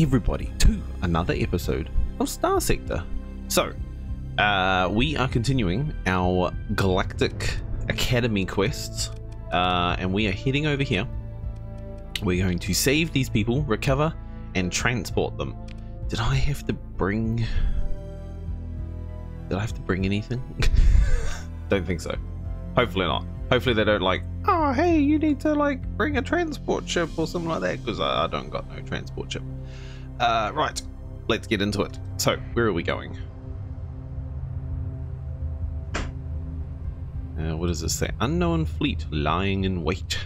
everybody to another episode of Star Sector. So we are continuing our Galactic Academy quests, and we are heading over here. We're going to save these people, recover and transport them. Did I have to bring anything? Don't think so. Hopefully not. Hopefully they don't like, oh hey, you need to like bring a transport ship or something like that, because I don't got no transport ship. Right, let's get into it. So where are we going? What does it say? Unknown fleet lying in wait.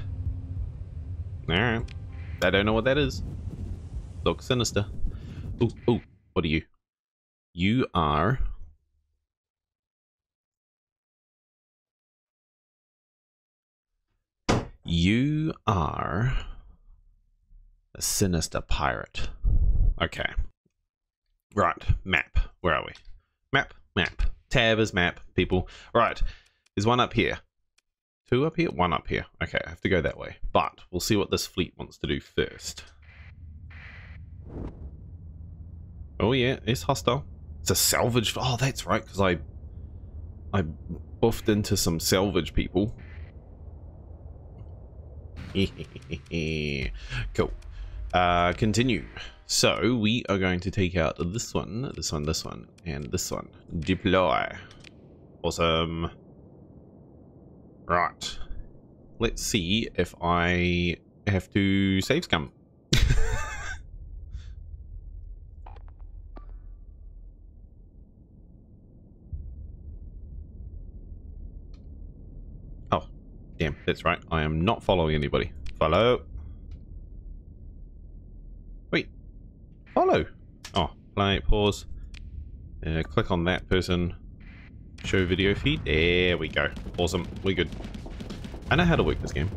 Alright, I don't know what that is. Looks sinister. Oh, what are you? You are a sinister pirate. Okay. Right. Map. Where are we? Map. Map. Tab is map, people. Right. There's one up here. Two up here? One up here. Okay. I have to go that way. But we'll see what this fleet wants to do first. Oh, yeah. It's hostile. It's a salvage. Oh, that's right. Because I buffed into some salvage people. Cool. Continue. So we are going to take out this one, this one, this one, and this one. Deploy. Awesome. Right. Let's see if I have to save scum. Damn, that's right. I am not following anybody. Follow. Wait. Follow. Oh, play, pause. Click on that person. Show video feed. There we go. Awesome. We're good. I know how to work this game.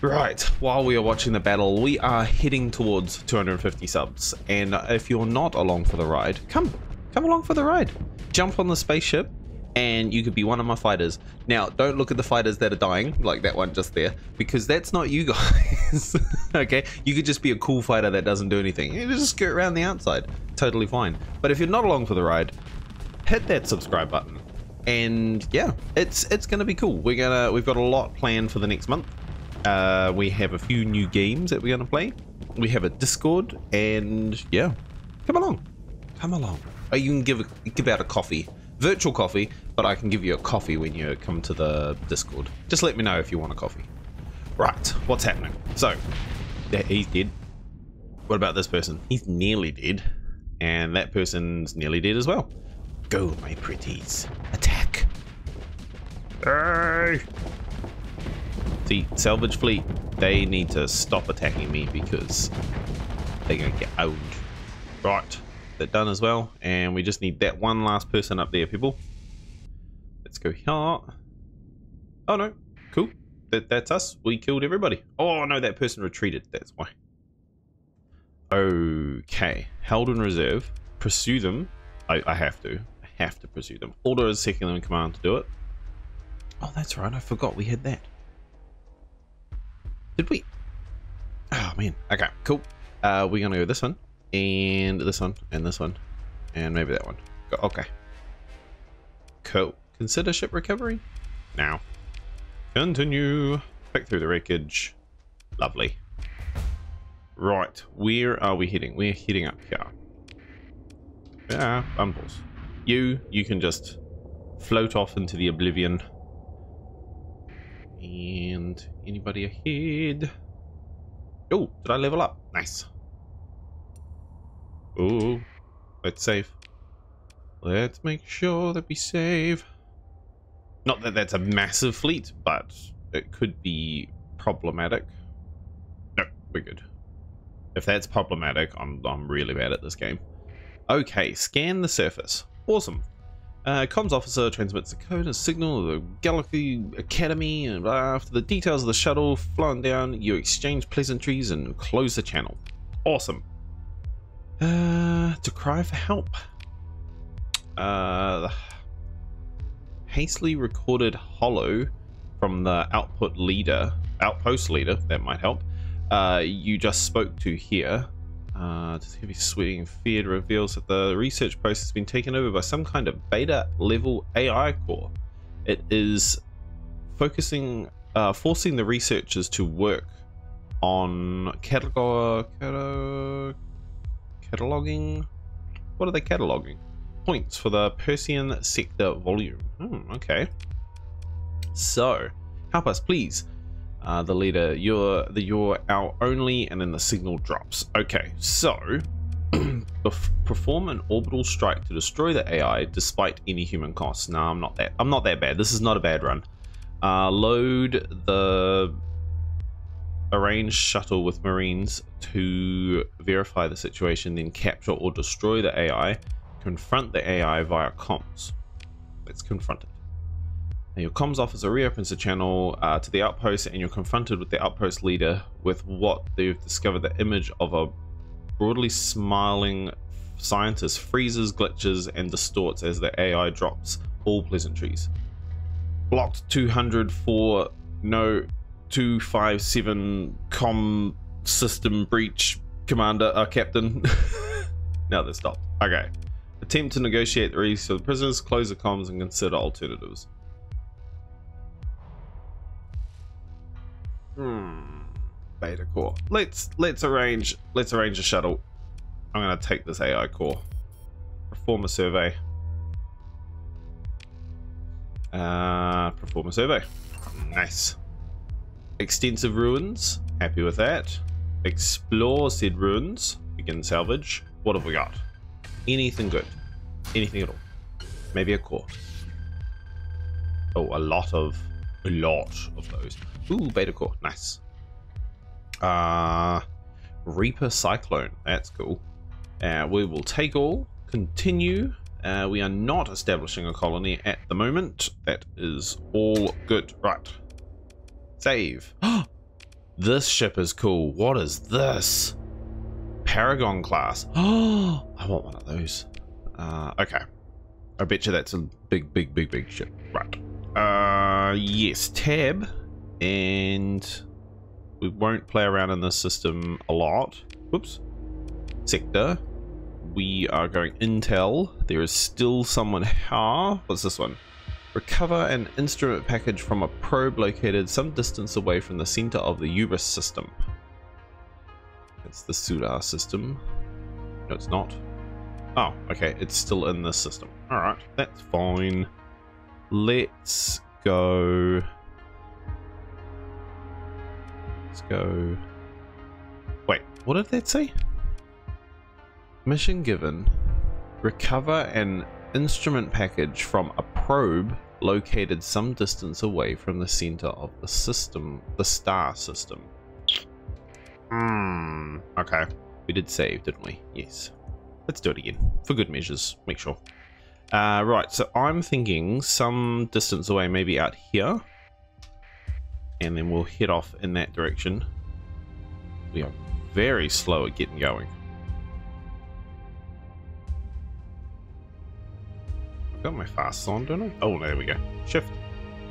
Right. While we are watching the battle, we are heading towards 250 subs. And if you're not along for the ride, come along for the ride. Jump on the spaceship. And you could be one of my fighters. Now, don't look at the fighters that are dying, like that one just there, because that's not you guys, okay? You could just be a cool fighter that doesn't do anything. You just skirt around the outside, totally fine. But if you're not along for the ride, hit that subscribe button. And yeah, it's gonna be cool. We've got a lot planned for the next month. We have a few new games that we're gonna play. We have a Discord, and yeah, come along, come along. Oh, you can give out a coffee. Virtual coffee, but I can give you a coffee when you come to the Discord. Just let me know if you want a coffee. Right, what's happening? So, he's dead. What about this person? He's nearly dead. And that person's nearly dead as well. Go, my pretties. Attack. Hey! See, salvage fleet, they need to stop attacking me because they're going to get owned. Right. That done as well, and we just need that one last person up there, people. Let's go here. Oh no, cool. That's us. We killed everybody. Oh no, that person retreated. That's why. Okay, held in reserve. Pursue them. I have to pursue them. Order is second in command to do it. Oh, that's right. I forgot we had that. Did we? Oh man. Okay, cool. We're gonna go this one. And this one, and this one, and maybe that one. Okay. Cool. Consider ship recovery? Now. Continue. Pick through the wreckage. Lovely. Right. Where are we heading? We're heading up here. Yeah, bumbles. You can just float off into the oblivion. And anybody ahead? Oh, did I level up? Nice. Ooh, let's save. Let's make sure that we save. Not that that's a massive fleet, but it could be problematic. No, we're good. If that's problematic, I'm really bad at this game. Okay, scan the surface. Awesome. Comms officer transmits the code and signal of the Galactic Academy, and after the details of the shuttle flying down, you exchange pleasantries and close the channel. Awesome. To cry for help. Hastily recorded hollow from the outpost leader. That might help. you just spoke to here. Just heavy sweating and feared reveals that the research post has been taken over by some kind of beta level AI core. It is focusing, forcing the researchers to work on cataloging. What are they cataloging? Points for the Persean Sector volume. Okay. So, help us, please. The leader, you're our only, and then the signal drops. Okay, so perform an orbital strike to destroy the AI despite any human costs. No, I'm not that bad. This is not a bad run. Load the arranged shuttle with Marines to verify the situation, then capture or destroy the AI. Confront the AI via comms. Let's confront it. Now your comms officer reopens the channel to the outpost, and you're confronted with the outpost leader with what they've discovered. The image of a broadly smiling scientist freezes, glitches, and distorts as the AI drops all pleasantries. Blocked 204 no 257 com system breach, commander, captain. Now they're stopped. Okay. Attempt to negotiate the release of the prisoners, close the comms, and consider alternatives. Beta core. Let's arrange a shuttle. I'm gonna take this AI core. Perform a survey. Perform a survey. Nice. Extensive ruins. Happy with that. Explore said ruins. Begin salvage. What have we got? Anything good? Anything at all? Maybe a core. Oh, a lot of those. Ooh, beta core, nice. Reaper cyclone, that's cool. We will take all, continue. We are not establishing a colony at the moment. That is all good. Right, save. This ship is cool. What is this? Paragon class. Oh, I want one of those. Okay, I bet you that's a big ship. Right. Yes, tab, and we won't play around in this system a lot. Whoops. Sector, we are going intel. There is still someone here. What's this one? Recover an instrument package from a probe located some distance away from the center of the Ubris system. It's the Sudar system. No, it's not. Oh, okay, it's still in this system. All right, that's fine. Let's go. Let's go. Wait, what did that say? Mission given. Recover an instrument package from a probe located some distance away from the center of the system, the Star System. Okay. We did save, didn't we? Yes. Let's do it again. For good measures. Make sure. Right, so I'm thinking some distance away, maybe out here, and then we'll head off in that direction. We are very slow at getting going. I've got my fast on, don't I? Oh, there we go. Shift.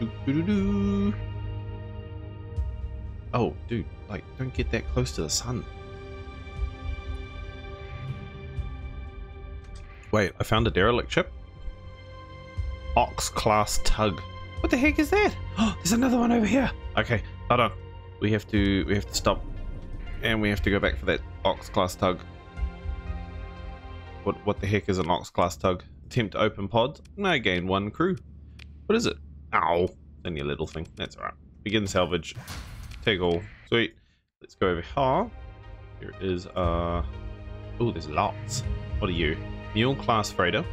Doo-doo-doo-doo. Oh, dude, like, don't get that close to the sun. Wait, I found a derelict ship. Ox class tug. What the heck is that? Oh, there's another one over here. Okay, hold on. We have to stop, and we have to go back for that Ox class tug. What the heck is an Ox class tug? Attempt to open pods. No, gain one crew. What is it? Ow! Then your little thing. That's all right. Begin salvage. Take all. Sweet. Let's go over here. Here is oh, there's lots. What are you? Mule class freighter.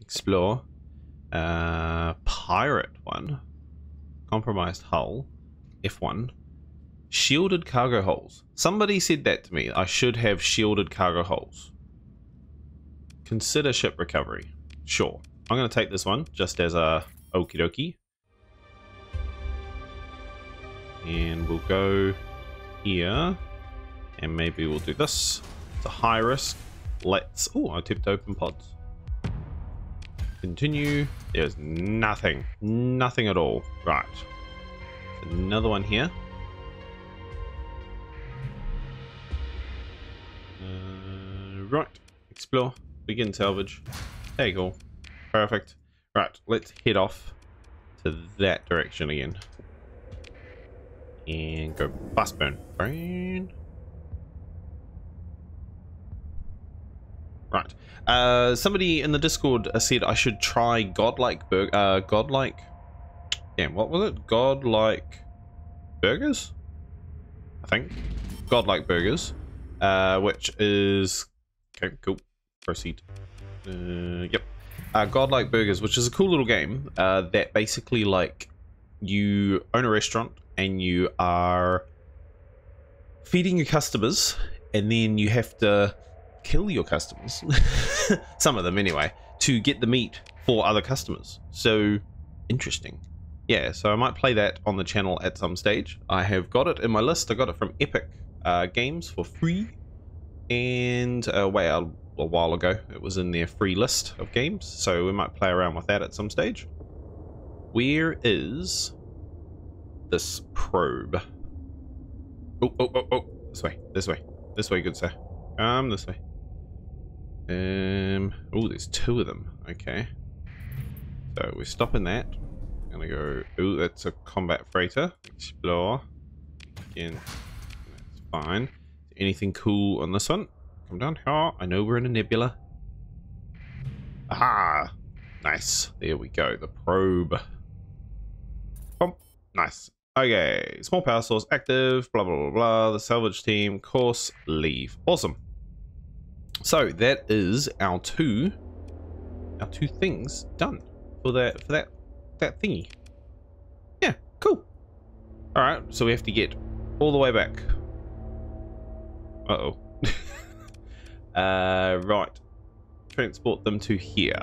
Explore. Pirate one. Compromised hull. F1. Shielded cargo holes. Somebody said that to me. I should have shielded cargo holes. Consider ship recovery. Sure. I'm going to take this one just as a okie dokie. And we'll go here. And maybe we'll do this. It's a high risk. Let's... Oh, I tipped open pods. Continue. There's nothing. Nothing at all. Right. Another one here. Right, explore, begin salvage. There you go. Perfect. Right, let's head off to that direction again. And go bust burn. Burn. Right. Somebody in the Discord said I should try Godlike Burger. Damn, what was it? Godlike Burgers? I think. Godlike Burgers. Which is... Okay, cool. Proceed. Yep. Godlike Burgers, which is a cool little game that basically, like, you own a restaurant and you are feeding your customers, and then you have to kill your customers, some of them anyway, to get the meat for other customers. So interesting. Yeah, so I might play that on the channel at some stage. I have got it in my list. I got it from Epic Games for free, and a while ago it was in their free list of games, so we might play around with that at some stage. Where is this probe? Oh, this way, good sir. This way. Oh, there's two of them. Okay, so we're stopping that. I'm gonna go. Oh, that's a combat freighter. Explore again. That's fine. Anything cool on this one? Come down here. I know we're in a nebula. Aha! Nice. There we go. The probe. Pump. Nice. Okay. Small power source active. Blah, blah, blah, blah. The salvage team. Course. Leave. Awesome. So that is our two things done for that, for that thingy. Yeah. Cool. All right. So we have to get all the way back. Uh-oh. Right, transport them to here.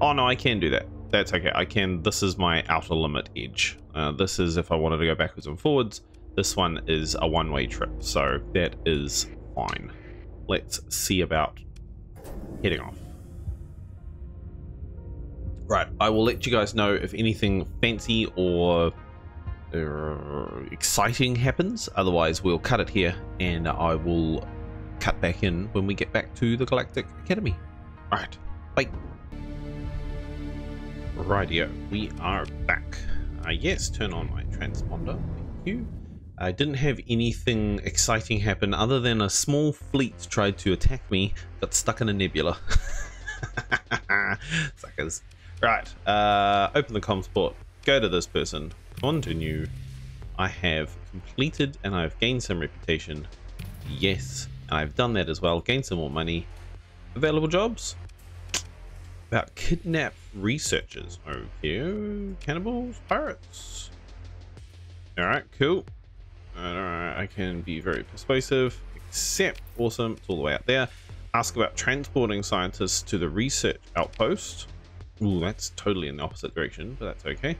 Oh no, I can do that. That's okay. I can. This is my outer limit edge. This is if I wanted to go backwards and forwards. This one is a one-way trip, so that is fine. Let's see about heading off. Right, I will let you guys know if anything fancy or exciting happens. Otherwise, we'll cut it here, and I will cut back in when we get back to the Galactic Academy. Alright, bye. Rightio, we are back. Yes, turn on my transponder. Thank you. I didn't have anything exciting happen other than a small fleet tried to attack me, got stuck in a nebula. Suckers. Right, open the comms port. Go to this person. Continue. I have completed and I've gained some reputation. Yes. And I've done that as well. Gained some more money. Available jobs. About kidnapped researchers. Okay. Cannibals. Pirates. Alright. Cool. Alright. I can be very persuasive. Except. Awesome. It's all the way out there. Ask about transporting scientists to the research outpost. Ooh. That's totally in the opposite direction. But that's okay.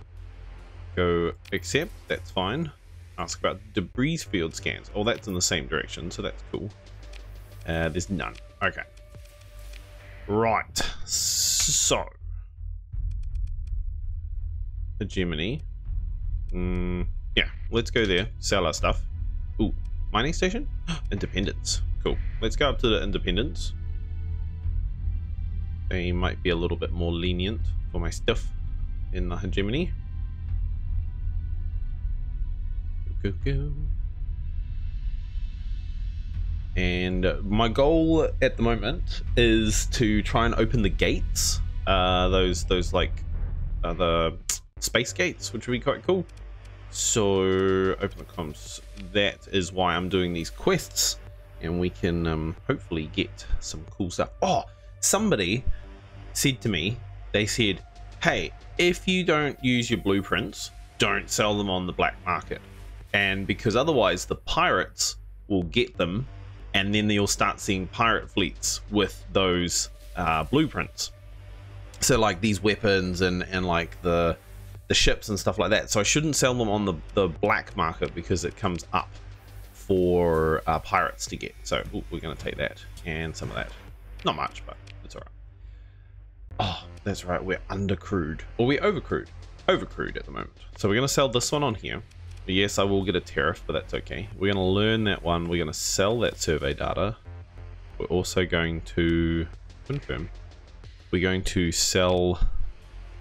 Go. Accept. That's fine. Ask about debris field scans. Oh, that's in the same direction. So that's cool. There's none. Okay. Right. So. Hegemony. Yeah. Let's go there. Sell our stuff. Ooh. Mining station? Independence. Cool. Let's go up to the Independence. They might be a little bit more lenient for my stuff in the hegemony. Go, go. And my goal at the moment is to try and open the gates, the space gates, which would be quite cool. So open the comms. That is why I'm doing these quests, and we can hopefully get some cool stuff. Oh, somebody said to me, they said, hey, if you don't use your blueprints, don't sell them on the black market. And because otherwise the pirates will get them, and then you'll start seeing pirate fleets with those blueprints. So like these weapons and like the ships and stuff like that. So I shouldn't sell them on the black market because it comes up for pirates to get. So ooh, we're gonna take that and some of that. Not much, but it's all right. Oh, that's right. We're undercrewed, or we're overcrewed at the moment. So we're gonna sell this one on here. Yes, I will get a tariff, but that's okay. We're going to learn that one. We're going to sell that survey data. We're also going to confirm. We're going to sell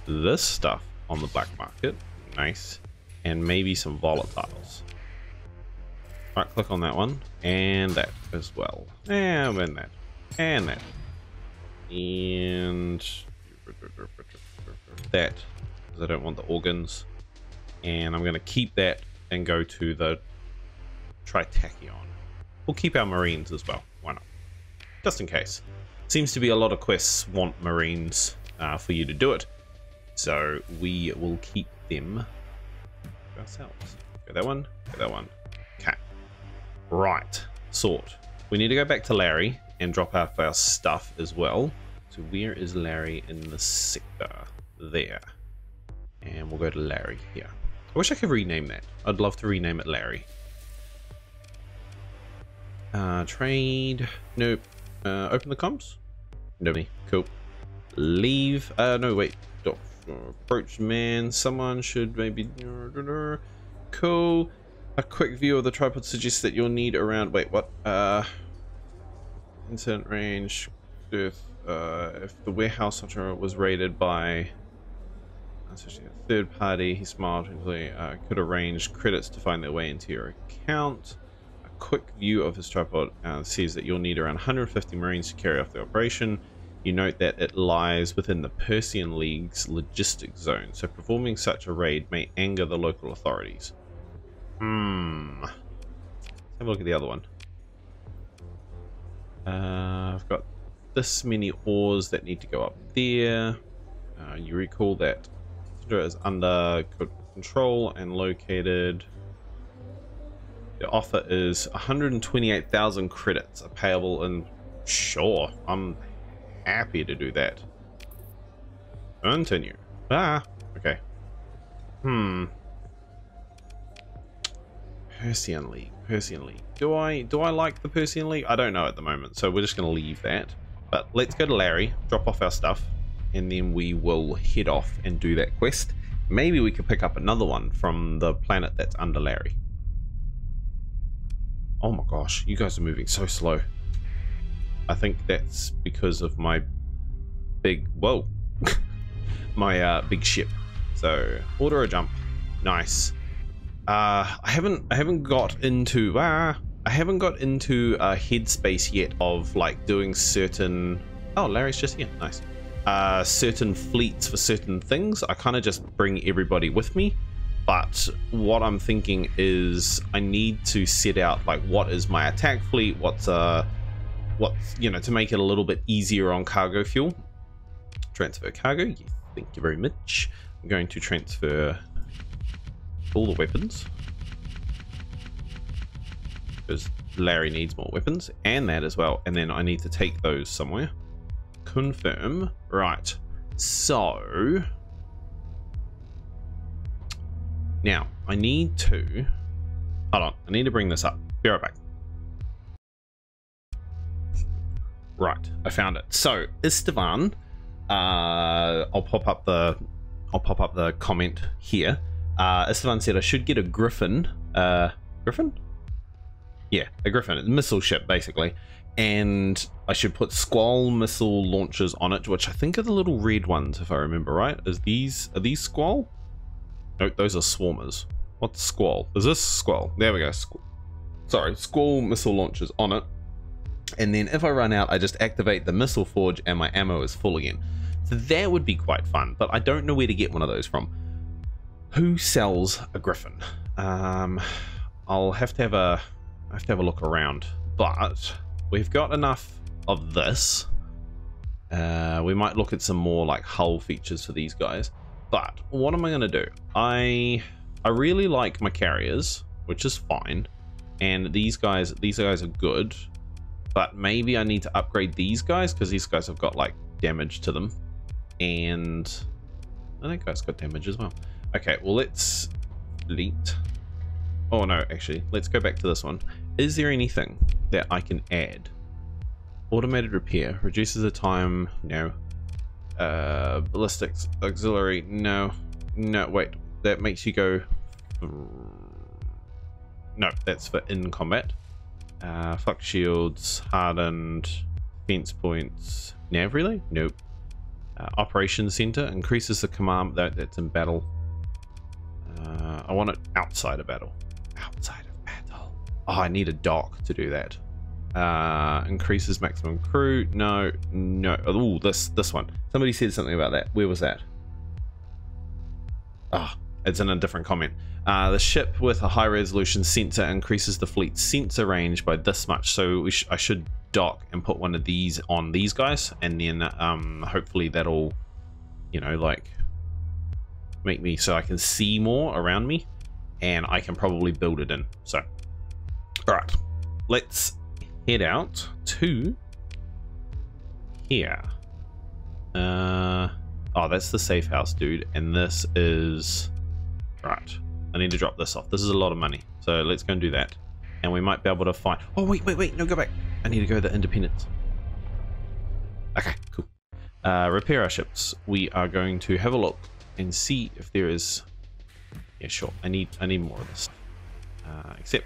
this stuff on the black market. Nice. And maybe some volatiles. Right click on that one and that as well. And then that. And that. And that. Because I don't want the organs. And I'm gonna keep that and go to the Tritachyon. We'll keep our marines as well. Why not? Just in case. Seems to be a lot of quests want marines for you to do it. So we will keep them ourselves. Go that one, go that one. Okay. Right. Sort. We need to go back to Larry and drop off our stuff as well. So where is Larry in the sector? There. And we'll go to Larry here. I wish I could rename that. I'd love to rename it Larry. Trade. Nope. Open the comms. Nobody. Cool. Leave. No, wait. Don't approach man. Someone should maybe. Cool. A quick view of the tripod suggests that you'll need around. Wait, what? Incident range. If the warehouse was raided by a third party, he smiled and could arrange credits to find their way into your account. Quick view of his tripod says that you'll need around 150 marines to carry off the operation. You note that it lies within the Persean League's logistics zone, so performing such a raid may anger the local authorities. Let's have a look at the other one. I've got this many ores that need to go up there. You recall that Zindra is under control and located. The offer is 128,000 credits are payable, and sure, I'm happy to do that. Continue. Okay. Persean League. Persean League. Do I like the Persean League? I don't know at the moment, so we're just gonna leave that. But let's go to Larry, drop off our stuff, and then we will head off and do that quest. Maybe we could pick up another one from the planet that's under Larry. Oh my gosh, you guys are moving so slow. I think that's because of my big, whoa, my big ship. So order a jump, nice. I haven't got into, I haven't got into a headspace yet of like doing certain, oh, Larry's just here, nice. Certain fleets for certain things. I kind of just bring everybody with me. But what I'm thinking is I need to set out like what is my attack fleet, what's you know, to make it a little bit easier on cargo fuel. Transfer cargo, yes, thank you very much. I'm going to transfer all the weapons because Larry needs more weapons and that as well, and then I need to take those somewhere. Confirm. Right, so now, I need to, hold on, I need to bring this up. Be right back. Right, I found it. So, Istvan, I'll pop up the comment here. Istvan said I should get a Griffin, Griffin? Yeah, a Griffin, it's a missile ship basically. And I should put Squall missile launchers on it, which I think are the little red ones if I remember right. Are these Squall? Nope, those are swarmers. What's Squall? Is this Squall? There we go. Squall missile launchers on it. And then if I run out, I just activate the missile forge and my ammo is full again. So that would be quite fun, but I don't know where to get one of those from. Who sells a Griffin? I'll have to have a look around. But we've got enough of this. We might look at some more like hull features for these guys. But what am I gonna do? I really like my carriers, which is fine, and these guys are good, but maybe I need to upgrade these guys because these guys have got like damage to them, and I think guys got damage as well. Okay, well let's delete. Oh no, actually, let's go back to this one. Is there anything that I can add? Automated repair reduces the time. No. Ballistics auxiliary, no wait, that makes you go, no, that's for in combat. Flak shields, hardened, defense points. Nav relay? Nope. Operations center increases the command that's in battle. I want it outside of battle. Outside of battle. Oh, I need a dock to do that. Increases maximum crew. No, no. Oh, this one. Somebody said something about that. Where was that? Ah, oh, it's in a different comment. The ship with a high resolution sensor increases the fleet sensor range by this much. So I should dock and put one of these on these guys, and then hopefully that'll, you know, like make me so I can see more around me, and I can probably build it in. So, all right, let's head out to here. Oh, that's the safe house, dude. And this is right. I need to drop this off. This is a lot of money, so let's go and do that. And we might be able to find. Oh wait, wait, wait! No, go back. I need to go to the Independence. Okay, cool. Repair our ships. We are going to have a look and see if there is. Yeah, sure. I need more of this. Accept,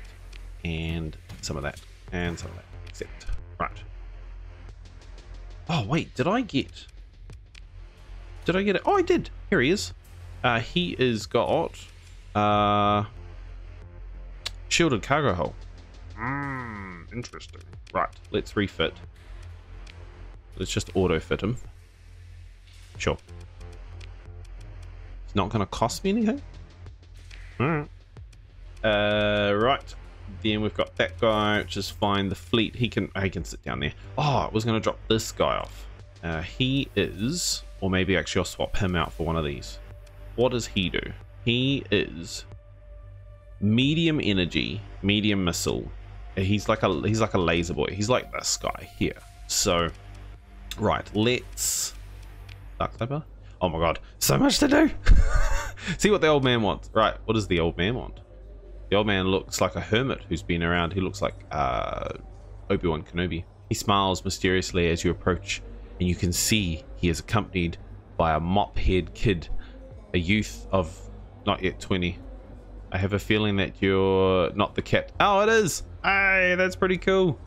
and some of that, and some of that. Accept. Right. Oh wait, did I get? Did I get it? Oh, I did. Here he is. He is got shielded cargo hull. Interesting. Right, let's refit. Let's just auto fit him. Sure. It's not going to cost me anything. All right. Right. Then we've got that guy, which is fine. The fleet. He can sit down there. Oh, I was going to drop this guy off. He is. Or maybe actually I'll swap him out for one of these. What does he do? He is medium energy, medium missile. He's like a laser boy. He's like this guy here. So, right, let's... Dark Saber? Oh my god, so much to do! See what the old man wants. Right, what does the old man want? The old man looks like a hermit who's been around. He looks like Obi-Wan Kenobi. He smiles mysteriously as you approach, and you can see he is accompanied by a mop-haired kid, a youth of not yet 20. I have a feeling that you're not the captain. Oh, it is! Hey, that's pretty cool.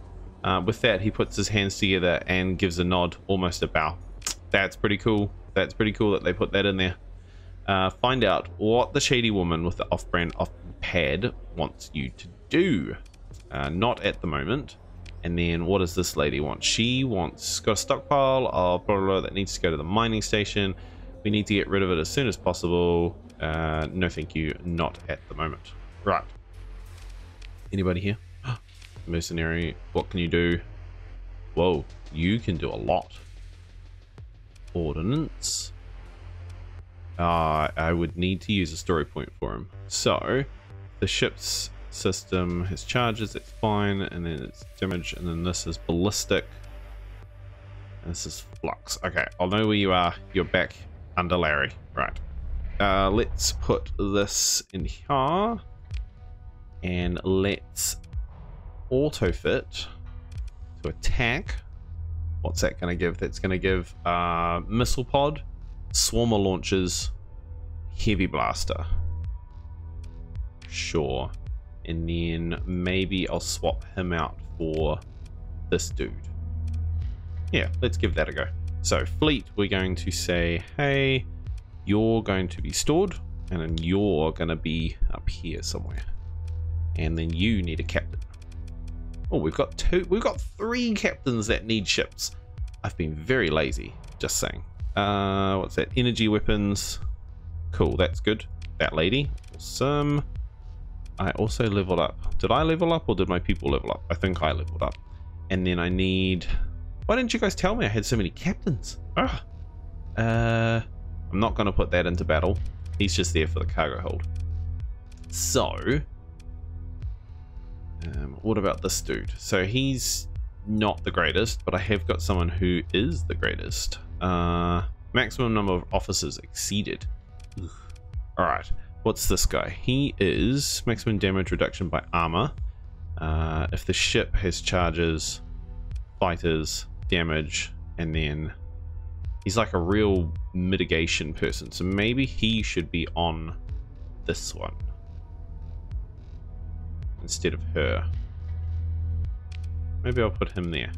With that, he puts his hands together and gives a nod, almost a bow. That's pretty cool. That's pretty cool that they put that in there. Find out what the shady woman with the off-brand pad wants you to do. Not at the moment. And then what does this lady want? She wants, got a stockpile of blah, blah, blah, that needs to go to the mining station. We need to get rid of it as soon as possible. No thank you, not at the moment. Right. Anybody here? Mercenary, what can you do? Whoa, you can do a lot. Ordnance. I would need to use a story point for him. So, the ship's system has charges, it's fine, and then it's damage, and then this is ballistic, and this is flux. Okay, I'll know where you are. You're back under Larry. Right, let's put this in here and let's auto fit to attack. What's that gonna give? That's gonna give missile pod, swarmer launchers, heavy blaster. Sure. And then maybe I'll swap him out for this dude. Yeah, let's give that a go. So fleet, we're going to say, hey, you're going to be stored, and then you're going to be up here somewhere. And then you need a captain. Oh, we've got three captains that need ships. I've been very lazy, just saying. What's that? Energy weapons. Cool, that's good. That lady. Awesome. I also leveled up. Did I level up or did my people level up? I think I leveled up. And then I need... Why didn't you guys tell me I had so many captains? Ugh. I'm not going to put that into battle. He's just there for the cargo hold. So, what about this dude? So he's not the greatest, but I have got someone who is the greatest. Maximum number of officers exceeded. Ugh. All right. What's this guy? He is maximum damage reduction by armor. If the ship has charges, fighters, damage, and then he's like a real mitigation person. So maybe he should be on this one instead of her. Maybe I'll put him there.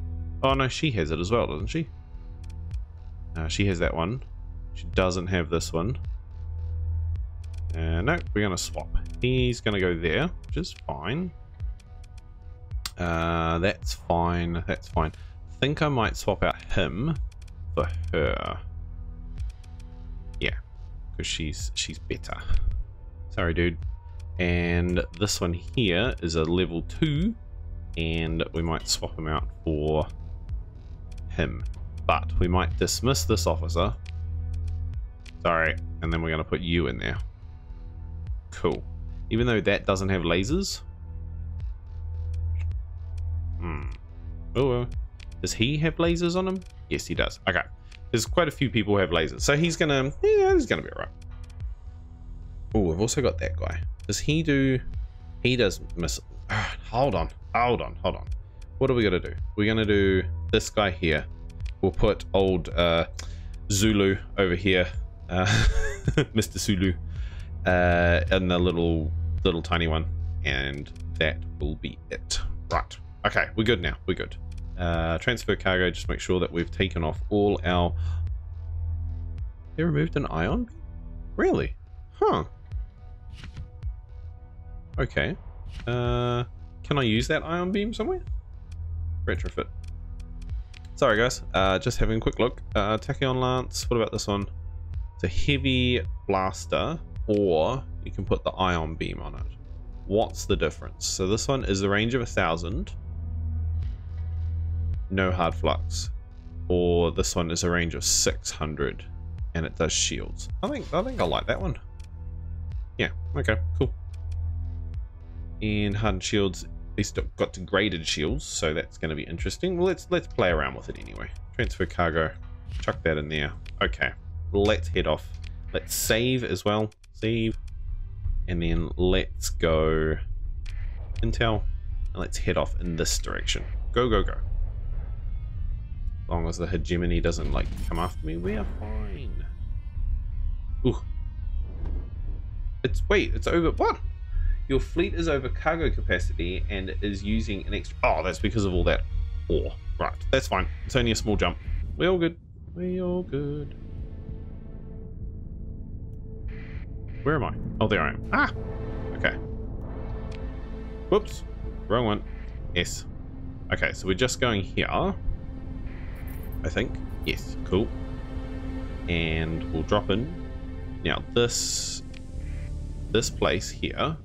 Oh no, she has it as well, doesn't she? She has that one. She doesn't have this one. No, we're gonna swap. He's gonna go there, which is fine. That's fine, that's fine. I think I might swap out him for her. Yeah, because she's better. Sorry, dude. And this one here is a level 2, and we might swap him out for him. But we might dismiss this officer. Sorry, and then we're gonna put you in there. Cool. Even though that doesn't have lasers. Oh, does he have lasers on him? Yes, he does. Okay, there's quite a few people who have lasers, so he's gonna, yeah, he's gonna be alright. Oh, I've also got that guy. Does he do? He does miss. Hold on. What are we gonna do? We're gonna do this guy here. We'll put old Zulu over here, Mr. Zulu, and the little tiny one, and that will be it. Right. Okay, we're good now. We're good. Transfer cargo. Just make sure that we've taken off all our. They removed an ion? Really? Huh. Okay. Can I use that ion beam somewhere? Retrofit. Sorry guys. Just having a quick look. Tachyon lance. What about this one? It's a heavy blaster, or you can put the ion beam on it. What's the difference? So this one is the range of 1,000. No hard flux, or this one is a range of 600 and it does shields. I think I like that one. Yeah, okay, cool. And hardened shields, they still got degraded shields, so that's going to be interesting. Let's play around with it anyway. Transfer cargo, chuck that in there. Okay, let's head off. Let's save as well, save, and then let's go intel and let's head off in this direction. Go. As long as the hegemony doesn't like come after me, we are fine. Ooh, it's over. What? Your fleet is over cargo capacity and is using an extra. Oh, that's because of all that ore. Right, that's fine. It's only a small jump. We're all good. Where am I? Oh, there I am. Ah, okay. Whoops, wrong one. Yes. Okay, so we're just going here. I think. Yes, cool. And we'll drop in. Now this place here,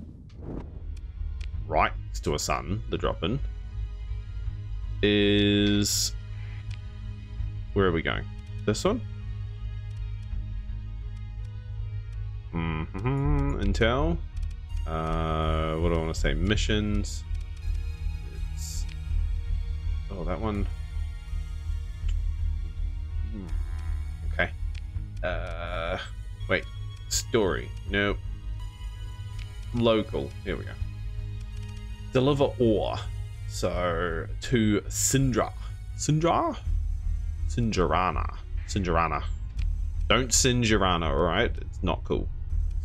right next to a sun, the drop in, is, where are we going? This one? Intel. What do I want to say? Missions. It's, oh, that one. Okay. Wait. Story. Nope. Local. Here we go. Deliver ore. So to Zindra. Zindra? Zindrana. Zindrana. Don't Zindrana, alright? It's not cool.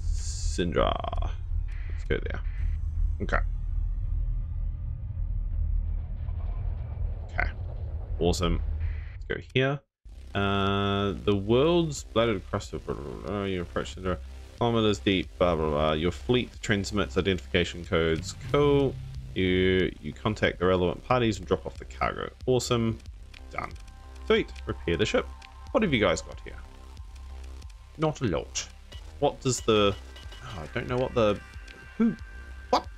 Zindra. Let's go there. Okay. Okay. Awesome. Let's go here. The world's blooded across the you approach the kilometers deep, blah blah blah. Your fleet transmits identification codes. Cool. You contact the relevant parties and drop off the cargo. Awesome. Done. Sweet. Repair the ship. What have you guys got here? Not a lot. What does the I don't know what the what?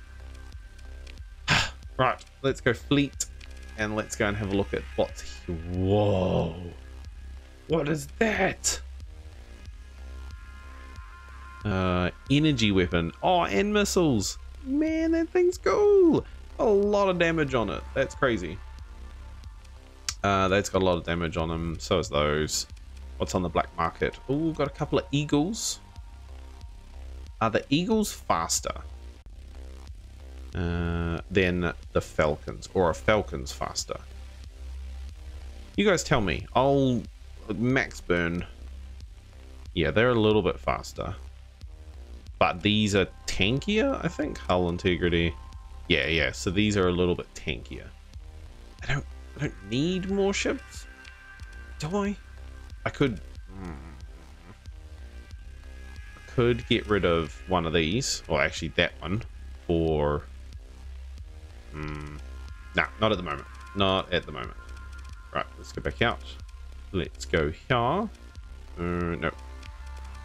Right, let's go fleet and let's go and have a look at what's here. Whoa. What is that? Energy weapon. Oh, and missiles. Man, that thing's cool. A lot of damage on it. That's crazy. That's got a lot of damage on them. So is those. What's on the black market? Oh, got a couple of eagles. Are the eagles faster than the falcons? Or are falcons faster? You guys tell me. I'll... max burn. Yeah, they're a little bit faster, but these are tankier. I think hull integrity. Yeah, so these are a little bit tankier. I don't need more ships. Do I? I could. I could get rid of one of these, or actually that one, or. Nah, not at the moment. Not at the moment. Right, let's go back out. Let's go here. No.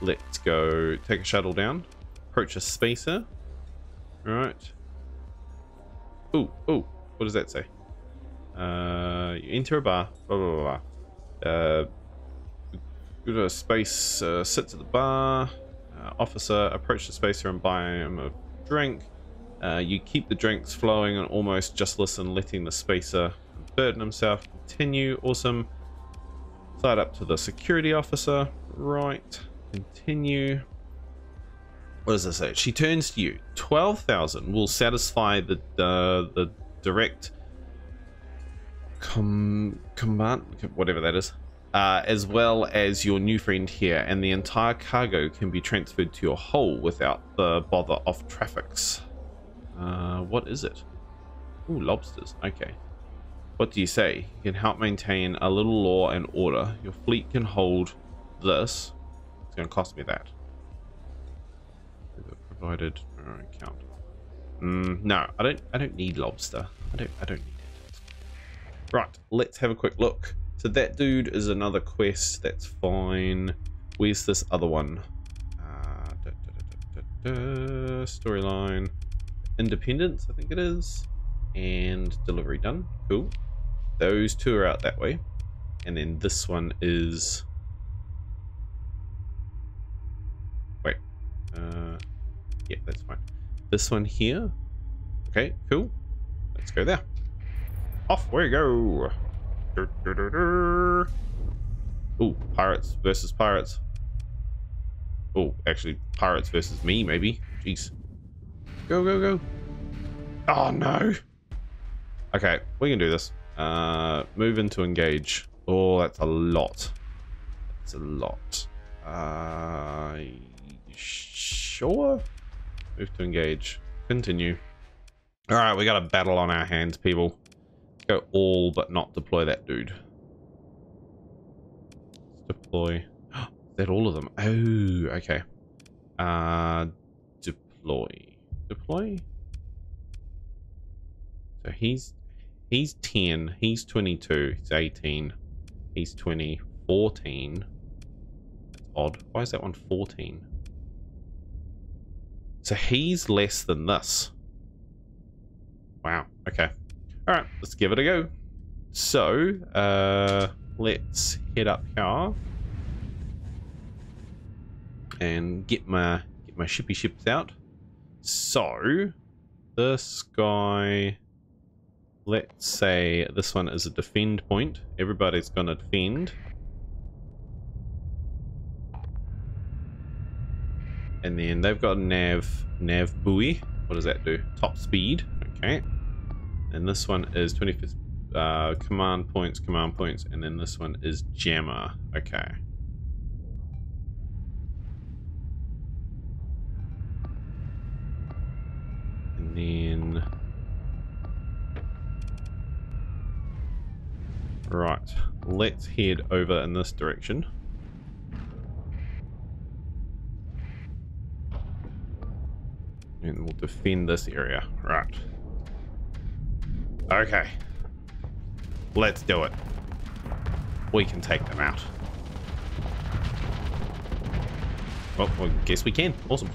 Let's go take a shuttle down. Approach a spacer. Right. Ooh, ooh. What does that say? You enter a bar. Blah, blah, blah. Go to a space. Sits at the bar. Officer. Approach the spacer and buy him a drink. You keep the drinks flowing and almost just listen, letting the spacer burden himself. Continue. Awesome. Slide up to the security officer. Right. Continue. What does this say? She turns to you. 12,000 will satisfy the direct command, whatever that is, as well as your new friend here, and the entire cargo can be transferred to your hull without the bother of traffics. What is it? Ooh, lobsters. Okay. What do you say? You can help maintain a little law and order. Your fleet can hold this. It's going to cost me that. Provided account. No, I don't need lobster. I don't need it. Right, let's have a quick look. So that dude is another quest. That's fine. Where's this other one? Storyline. Independence, I think it is, and delivery done. Cool. Those two are out that way, and then this one is. Wait. Yeah, that's fine. This one here. Okay, cool. Let's go there. Off we go. Ooh, pirates versus pirates. Oh, actually, pirates versus me, maybe. Jeez. Go, go, go. Oh, no. Okay, we can do this. Move in to engage. Oh, that's a lot. That's a lot. Sure. Move to engage. Continue. All right, we got a battle on our hands, people. Let's go all but not deploy that dude. Let's deploy. Is that all of them? Oh, okay. Deploy. Deploy. So he's 10, he's 22, he's 18, he's 20, 14. That's odd. Why is that one 14? So he's less than this. Wow. Okay. All right, let's give it a go. So let's head up here and get my shippy ships out. So this guy, let's say this one is a defend point. Everybody's gonna defend, and then they've got nav buoy. What does that do? Top speed. Okay, and this one is 25th command points, and then this one is jammer. Okay. And then, right, let's head over in this direction. And we'll defend this area. Right. Okay. Let's do it. We can take them out. Well, I guess we can. Awesome.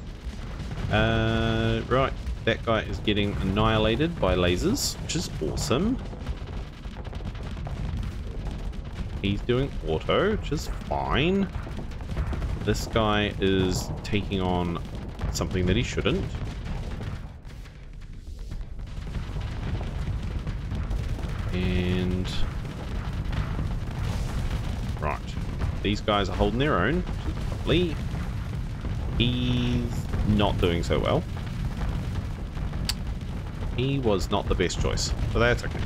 Right. That guy is getting annihilated by lasers, which is awesome. He's doing auto, which is fine. This guy is taking on something that he shouldn't. And right, these guys are holding their own. Lovely. He's not doing so well. He was not the best choice, so that's okay.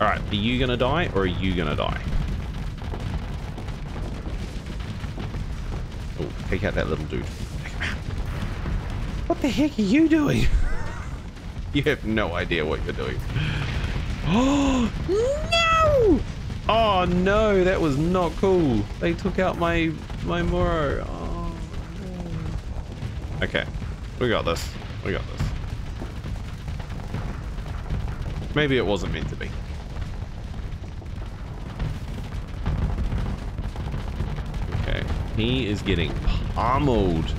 All right, are you gonna die or are you gonna die? Oh, take out that little dude. What the heck are you doing? You have no idea what you're doing. No! Oh no, that was not cool. They took out my Moro. Oh, no. Okay, we got this. We got this. Maybe it wasn't meant to be. Okay, he is getting pummeled.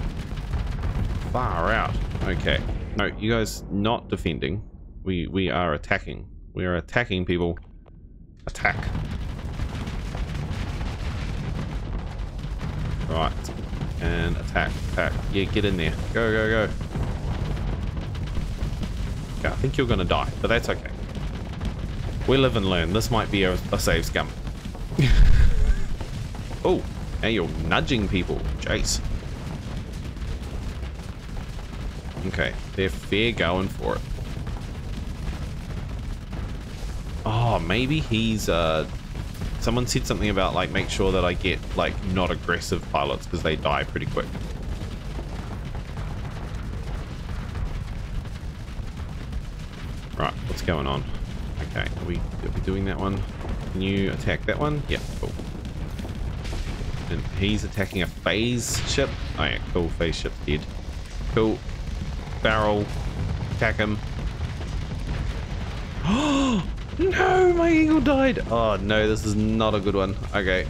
Far out. Okay, no, you guys not defending. We are attacking. We are attacking, people. Attack. Right. And attack, attack. Yeah, get in there. Go, go, go. Okay, I think you're going to die, but that's okay. We live and learn. This might be a save scum. Oh, now you're nudging people. Jeez. Okay, they're fair going for it. Oh, maybe he's, someone said something about, like, make sure that I get, like, not aggressive pilots because they die pretty quick. Right, what's going on? Okay, are we doing that one? Can you attack that one? Yeah, cool. And he's attacking a phase ship. Oh yeah, cool, phase ship's dead. Cool. Barrel. Attack him. Oh! No, my eagle died. Oh no, this is not a good one. Okay,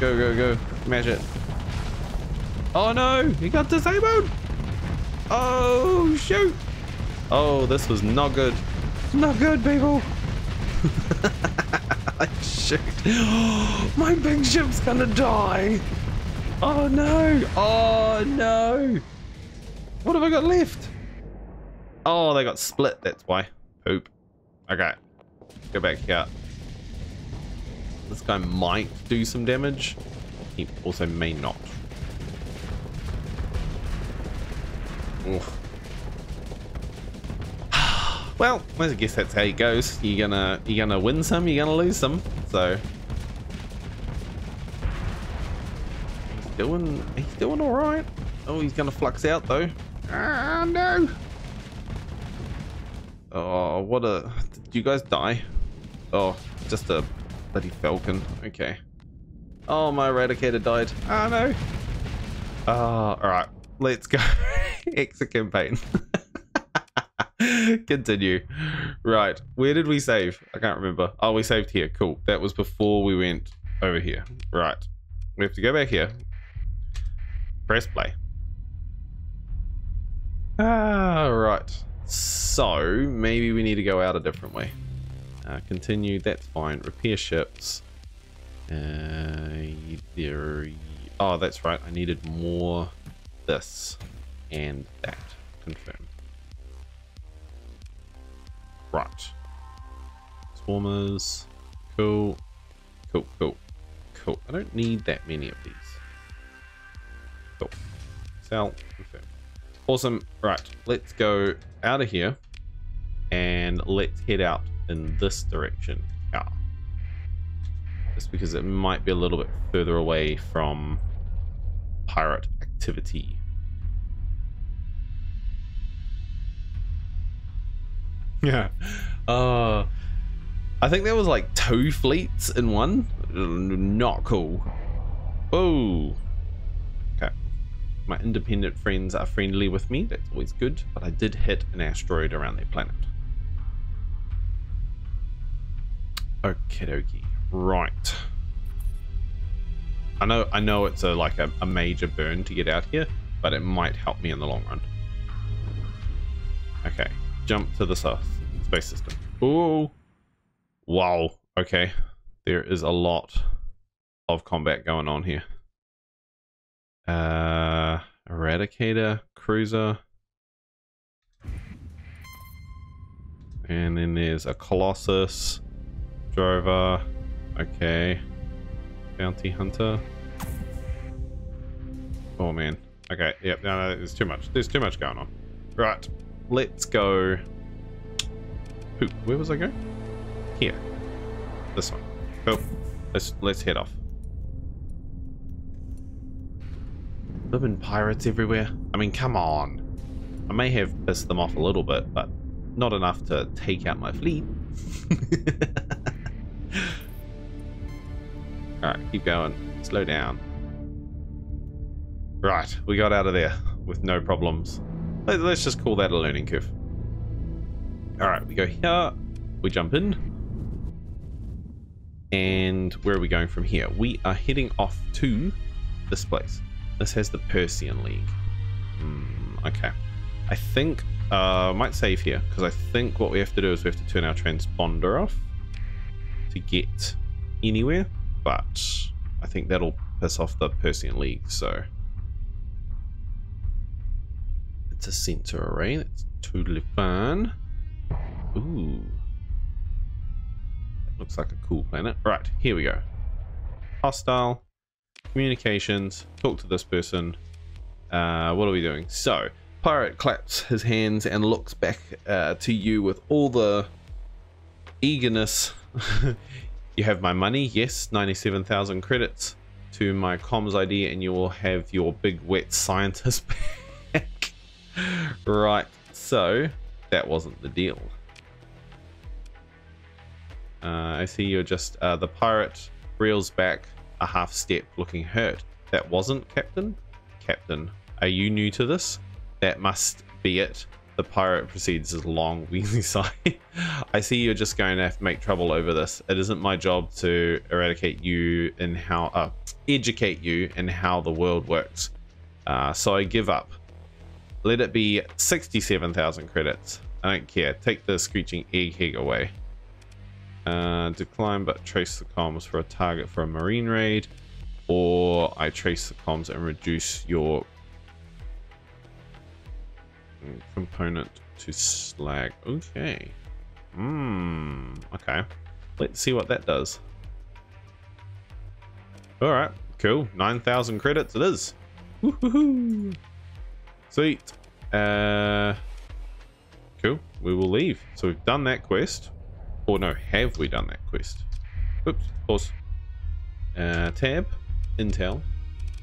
go, go, go, smash it. Oh no, he got disabled. Oh shoot. Oh, this was not good. Not good, people. Shoot. My big ship's gonna die. Oh no. Oh no. What have I got left? Oh, they got split. That's why. Oop. Okay, go back here. This guy might do some damage. He also may not. Well, I guess that's how it goes. You're gonna win some, you're gonna lose some. So he's doing all right. Oh, he's gonna flux out though. Ah no. Oh, what a... Did you guys die? Oh, just a bloody falcon. Okay. Oh, my Eradicator died. Oh, no. Oh, alright. Let's go. Exit campaign. Continue. Right. Where did we save? I can't remember. Oh, we saved here. Cool. That was before we went over here. Right. We have to go back here. Press play. Ah, right. So maybe we need to go out a different way. Continue, that's fine. Repair ships. Oh, that's right. I needed more this and that. Confirm. Right. Swarmers. Cool. Cool, cool, cool. I don't need that many of these. Cool. Sell. Confirm. Awesome. Right, let's go out of here and let's head out in this direction. Yeah. Just because it might be a little bit further away from pirate activity. Yeah. I think there was like 2 fleets in one. Not cool. Oh. My independent friends are friendly with me. That's always good. But I did hit an asteroid around their planet. Okie dokie. Right. I know it's like a major burn to get out here, but it might help me in the long run. Okay. Jump to the space system. Ooh. Wow. Okay. There is a lot of combat going on here. Eradicator, cruiser, and then there's a Colossus, drover, okay, bounty hunter. Oh man, okay, yep, no, there's too much. There's too much going on. Right, let's go. Ooh, where was I going? Here, this one. Cool. Let's head off. Living pirates everywhere. I mean, come on. I may have pissed them off a little bit, but Not enough to take out my fleet. Alright, keep going. Slow down. Right, we got out of there with no problems. Let's just call that a learning curve. Alright, we go here. We jump in. And where are we going from here? We are heading off to this place. This has the Persean League. Okay. I think I might save here, because I think what we have to do is we have to turn our transponder off to get anywhere, but I think that'll piss off the Persean League, so it's a sensor array. That's totally fine. Ooh, that looks like a cool planet. Right, here we go. Hostile communications. Talk to this person. What are we doing? So Pirate claps his hands and looks back to you with all the eagerness. You have my money, yes, 97,000 credits to my comms ID, and you will have your big wet scientist back. Right, so that wasn't the deal. I see you're just, the pirate reels back a half step looking hurt. That wasn't, Captain? Captain, are you new to this? That must be it. The pirate proceeds his long, wheezy sigh. I see you're just going to have to make trouble over this. It isn't my job to eradicate you in how, educate you in how the world works. So I give up. Let it be 67,000 credits. I don't care. Take the screeching egghead away. Decline, but trace the comms for a target for a marine raid. Or I trace the comms and reduce your component to slag. Okay. Okay. Let's see what that does. All right. Cool. 9,000 credits it is. Woohoo! Sweet. Cool. We will leave. So we've done that quest. Or no, have we done that quest? Oops. Pause. Tab. Intel.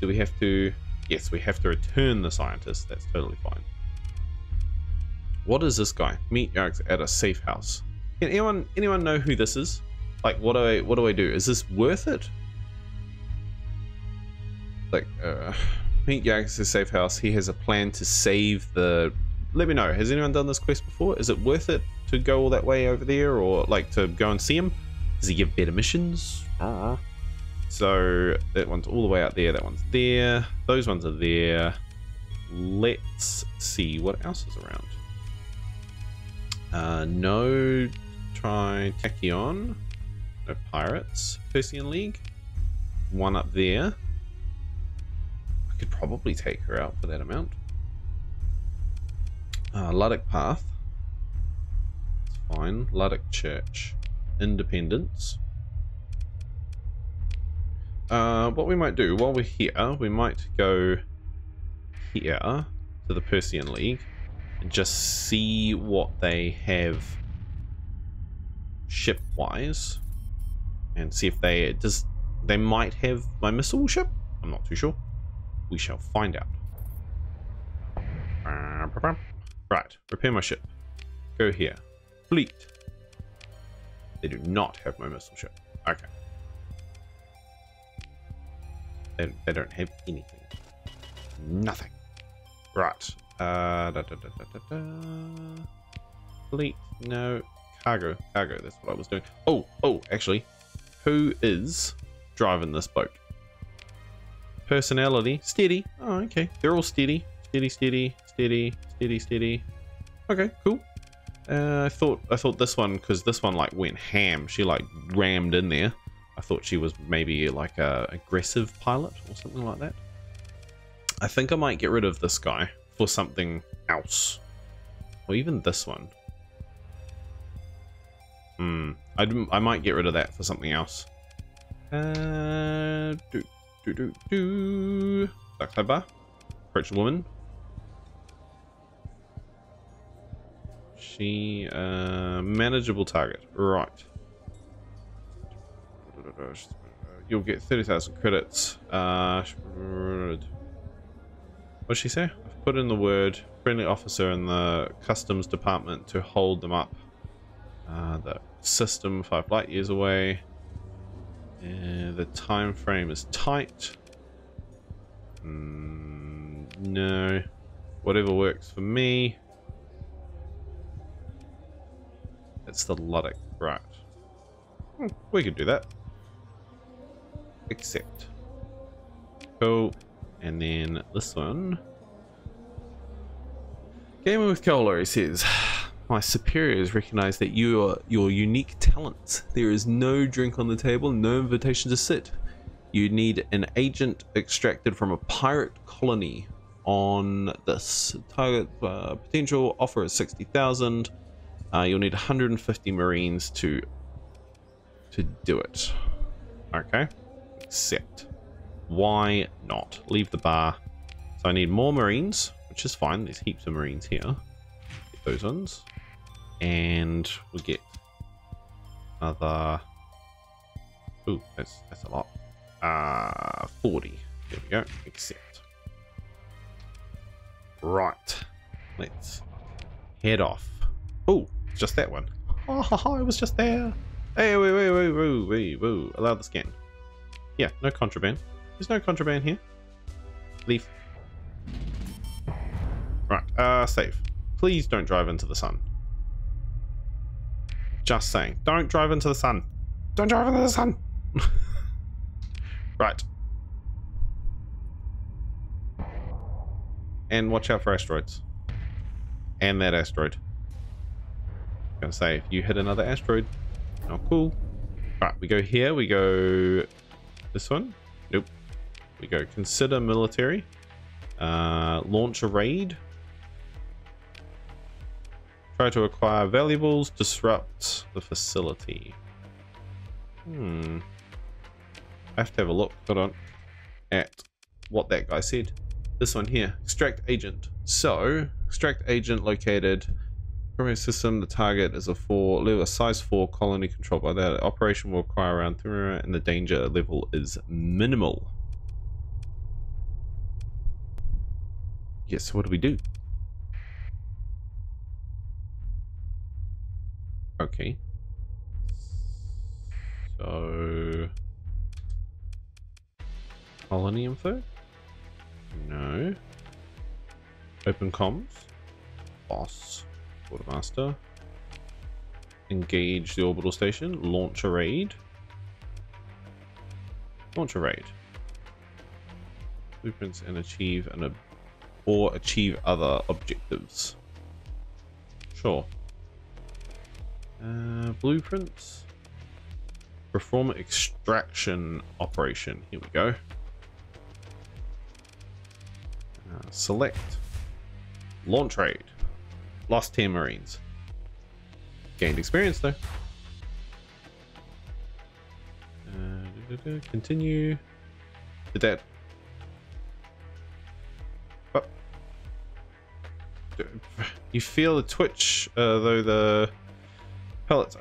Do we have to? Yes, we have to return the scientist. That's totally fine. What is this guy? Meet Yarek at a safe house. Can anyone know who this is? Like, what do I do? Is this worth it? Like, meet Yarek at a safe house. He has a plan to save the. Let me know. Has anyone done this quest before? Is it worth it to go all that way over there, or like to go and see him? Does he give better missions? So that one's all the way out there. That one's there. Those ones are there. Let's see what else is around. No Tritachyon, no pirates, Persean League, one up there. I could probably take her out for that amount. Luddic Path, it's fine. Luddic Church, Independence. What we might do while we're here, we might go here to the Persean League. Just see what they have ship wise and see if they might have my missile ship. I'm not too sure. We shall find out. Right, repair my ship. Go here. Fleet. They do not have my missile ship. Okay. They don't have anything. Nothing. Right. Fleet, no. Cargo, that's what I was doing. Oh, actually, who is driving this boat? Personality, steady. Oh, okay, they're all steady. Steady. Okay, cool. I thought this one, because this one like went ham. She like rammed in there. I thought she was maybe like a aggressive pilot or something like that. I think I might get rid of this guy for something else, or even this one. I might get rid of that for something else. Dark side bar. Approach the woman. She manageable target. Right. You'll get 30,000 credits. What'd she say? Put in the word. Friendly officer in the customs department to hold them up. The system 5 light years away. And the time frame is tight. No. Whatever works for me. It's the Luddic, right. We could do that. Accept. Cool. And then this one. Gaming with Cola, he says. My superiors recognize that you are your unique talents. There is no drink on the table, no invitation to sit. You need an agent extracted from a pirate colony on this. Target potential offer is 60,000. You'll need 150 marines to do it. Okay. Accept. Why not? Leave the bar. So I need more marines, which is fine. There's heaps of marines here. Get those ones. And we'll get another... Ooh, that's a lot. 40. There we go. Accept. Right. Let's head off. Oh, just that one. Oh, ha, ha, it was just there. Hey, wait, wait, wait, wait, wait, wait. Allow the scan. Yeah, no contraband. There's no contraband here. Leave. Right, save. Please don't drive into the sun. Just saying. Don't drive into the sun. Don't drive into the sun. Right. And watch out for asteroids. And that asteroid. I'm gonna say, if you hit another asteroid, not cool. All right, we go here. We go this one. Nope. We go consider military. Launch a raid. Try to acquire valuables. Disrupt the facility. I have to have a look. Hold on. At what that guy said. This one here. Extract agent. So extract agent located. Primary system. The target is a size 4 colony controlled by that. Operation will require around 3 and the danger level is minimal. Yes, what do we do? Okay. So... Colony info? No. Open comms? Boss. Quartermaster. Engage the orbital station. Launch a raid. Launch a raid. Blueprints and achieve an or achieve other objectives. Sure. Blueprints. Perform extraction operation. Here we go. Select. Launch raid. Lost 10 marines. Gained experience though. Continue. Did that. Oh. You feel the twitch, though the pellets,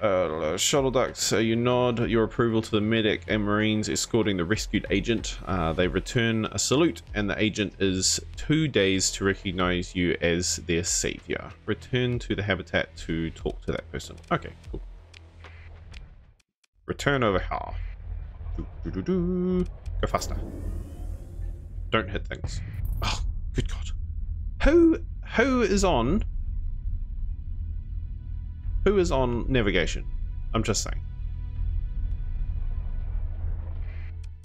shuttle ducts. You nod your approval to the medic and marines escorting the rescued agent. They return a salute, and the agent is 2 days to recognize you as their savior. Return to the habitat to talk to that person. Okay, cool. Return over here. Go faster. Don't hit things. Oh, good God. Who is on? Who is on navigation? I'm just saying.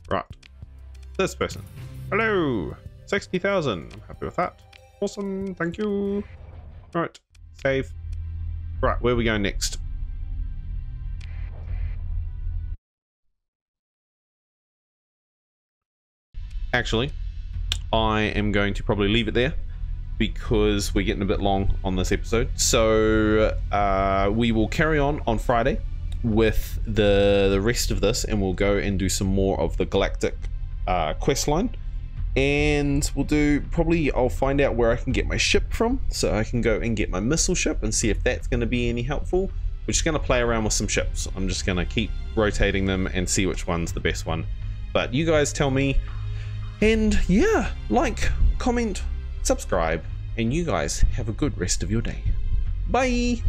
Right. This person. Hello! 60,000. I'm happy with that. Awesome. Thank you. Right. Save. Right. Where are we going next? Actually, I am going to probably leave it there, because we're getting a bit long on this episode. So we will carry on Friday with the rest of this, and we'll go and do some more of the Galactic quest line, and we'll do probably, I'll find out where I can get my ship from, so I can go and get my missile ship and see if that's going to be any helpful. We're just going to play around with some ships. I'm just going to keep rotating them and see which one's the best one, but you guys tell me. And yeah, like, comment, subscribe, and you guys have a good rest of your day. Bye!